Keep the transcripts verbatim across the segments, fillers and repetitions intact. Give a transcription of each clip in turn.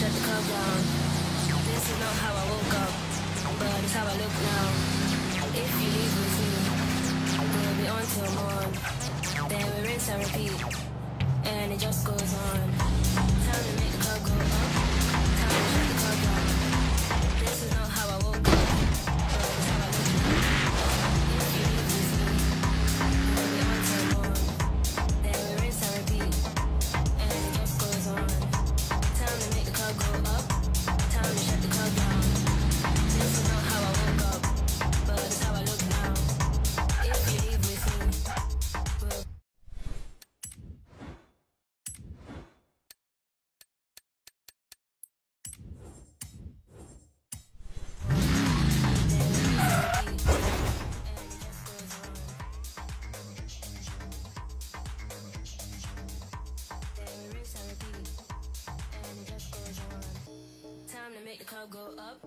shut the club down. This is not how I woke up, but it's how I look now. If you leave with me, we'll be on till morn. Then we rinse and repeat, and it just goes on. Time to make the club go up, time to shut the club down. This is not how I woke up, but it's how I look now. If you leave with me, we'll be on till morn. Then we rinse and repeat, and it just goes on. Time to make the club go up, time to shut the club down. This is not how I woke up, but it's how I look now. If you leave with me, we'll... Make the club go up.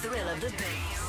thrill of the bass.